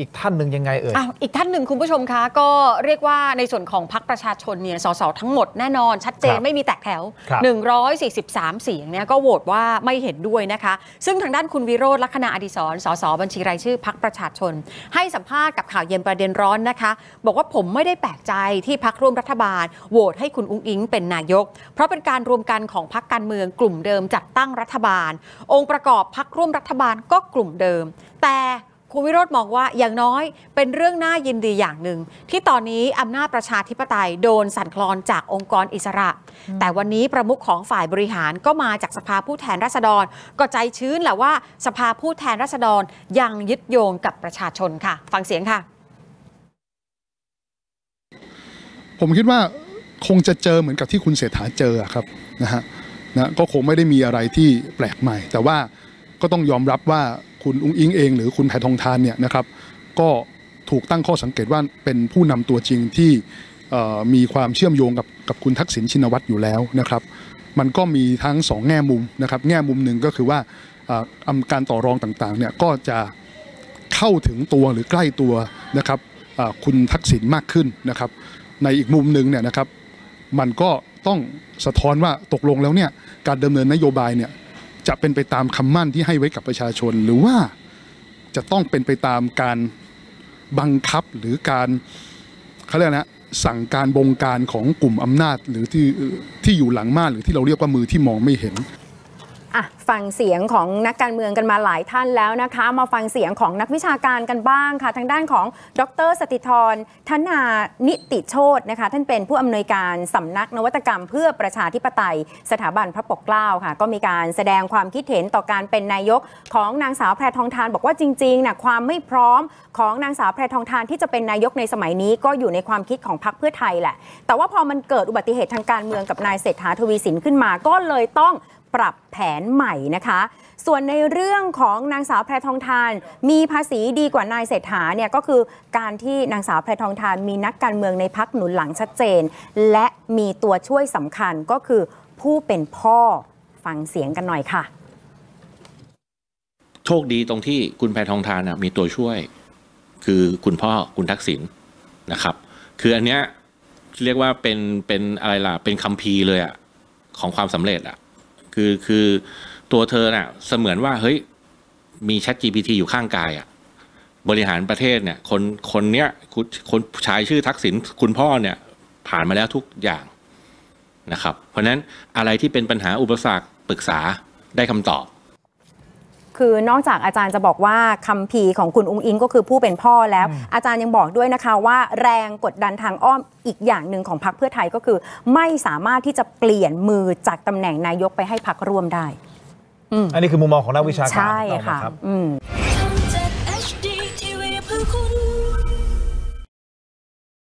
อีกท่านหนึ่งยังไงเอ่ยอีกท่านหนึ่งคุณผู้ชมคะก็เรียกว่าในส่วนของพรรคประชาชนเนี่ยสสทั้งหมดแน่นอนชัดเจนไม่มีแตกแถว143เสียงเนี่ยก็โหวตว่าไม่เห็นด้วยนะคะซึ่งทางด้านคุณวิโรจน์ ลักขณาอดิศรสสบัญชีรายชื่อพรรคประชาชนให้สัมภาษณ์กับข่าวเย็นประเด็นร้อนนะคะบอกว่าผมไม่ได้แปลกใจที่พรรคร่วมรัฐบาลโหวตให้คุณอุ๊งอิ๊งเป็นนายกเพราะเป็นการรวมกันของพรรคการเมืองกลุ่มเดิมจัดตั้งรัฐบาลองค์ประกอบพรรคร่วมรัฐบาลก็กลุ่มเดิมแต่คุณวิโรจน์มองว่าอย่างน้อยเป็นเรื่องน่ายินดีอย่างหนึ่งที่ตอนนี้อำนาจประชาธิปไตยโดนสั่นคลอนจากองค์กรอิสระแต่วันนี้ประมุขของฝ่ายบริหารก็มาจากสภาผู้แทนราษฎรก็ใจชื้นแหละว่าสภาผู้แทนราษฎรยังยึดโยงกับประชาชนค่ะฟังเสียงค่ะผมคิดว่าคงจะเจอเหมือนกับที่คุณเศรษฐาเจอครับนะก็คงไม่ได้มีอะไรที่แปลกใหม่แต่ว่าก็ต้องยอมรับว่าคุณอุ๊งอิ๊งเองหรือคุณแพทองธารเนี่ยนะครับก็ถูกตั้งข้อสังเกตว่าเป็นผู้นำตัวจริงที่มีความเชื่อมโยงกับคุณทักษิณชินวัตรอยู่แล้วนะครับมันก็มีทั้ง2แง่มุมนะครับแง่มุมหนึ่งก็คือว่าการต่อรองต่างๆเนี่ยก็จะเข้าถึงตัวหรือใกล้ตัวนะครับคุณทักษิณมากขึ้นนะครับในอีกมุมหนึ่งเนี่ยนะครับมันก็ต้องสะท้อนว่าตกลงแล้วเนี่ยการดำเนินนโยบายเนี่ยจะเป็นไปตามคำมั่นที่ให้ไว้กับประชาชนหรือว่าจะต้องเป็นไปตามการบังคับหรือการเขาเรียกนะสั่งการบงการของกลุ่มอำนาจหรือที่อยู่หลังม่านหรือที่เราเรียกว่ามือที่มองไม่เห็นฟังเสียงของนักการเมืองกันมาหลายท่านแล้วนะคะมาฟังเสียงของนักวิชาการกันบ้างค่ะทางด้านของดร.สติธร ธนานิติโชตินะคะท่านเป็นผู้อำนวยการสำนักนวัตกรรมเพื่อประชาธิปไตยสถาบันพระปกเกล้าค่ะก็มีการแสดงความคิดเห็นต่อการเป็นนายกของนางสาวแพทองธารบอกว่าจริงๆนะความไม่พร้อมของนางสาวแพทองธารที่จะเป็นนายกในสมัยนี้ก็อยู่ในความคิดของพรรคเพื่อไทยแหละแต่ว่าพอมันเกิดอุบัติเหตุทางการเมืองกับนายเศรษฐาทวีสินขึ้นมาก็เลยต้องปรับแผนใหม่นะคะส่วนในเรื่องของนางสาวแพทองธารมีภาษีดีกว่านายเศรษฐาเนี่ยก็คือการที่นางสาวแพทองธารมีนักการเมืองในพรรคหนุนหลังชัดเจนและมีตัวช่วยสำคัญก็คือผู้เป็นพ่อฟังเสียงกันหน่อยค่ะโชคดีตรงที่คุณแพทองธารมีตัวช่วยคือคุณพ่อคุณทักษิณนะครับคืออันเนี้ยเรียกว่าเป็นอะไรล่ะเป็นคัมภีร์เลยอะของความสำเร็จอะคือตัวเธอน่ะเสมือนว่าเฮ้ยมี ChatGPT อยู่ข้างกายอ่ะบริหารประเทศเนี่ยคนเนี้ยคนชายชื่อทักษิณคุณพ่อเนี่ยผ่านมาแล้วทุกอย่างนะครับเพราะฉะนั้นอะไรที่เป็นปัญหาอุปสรรคปรึกษาได้คำตอบคือนอกจากอาจารย์จะบอกว่าคัมภีร์ของคุณอุ๊งอิ๊งก็คือผู้เป็นพ่อแล้วอาจารย์ยังบอกด้วยนะคะว่าแรงกดดันทางอ้อมอีกอย่างหนึ่งของพรรคเพื่อไทยก็คือไม่สามารถที่จะเปลี่ยนมือจากตำแหน่งนายกไปให้พรรคร่วมได้อันนี้คือมุมมองของนักวิชาการใช่ค่ะ